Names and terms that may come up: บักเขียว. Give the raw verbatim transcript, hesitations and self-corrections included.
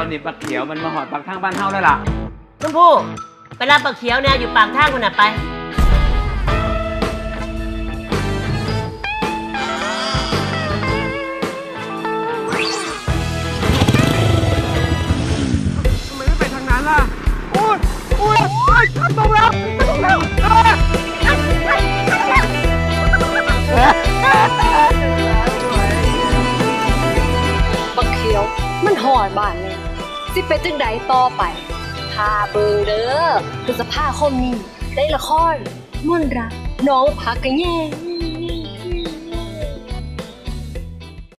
ตอนนี้ปักเขียวมันมาหอดปากทางบ้านเฮาได้ล่ะคุณผู้ไปรับปักเขียวแนวอยู่ปากทางคุณน่ะไปบักเขียวมันห่อบ้านเลยสิเป็นจังไดต่อไปพาเบอร์เด้อคือสภาพคมนี้ได้ละครม่วนรักน้องพักกันแย่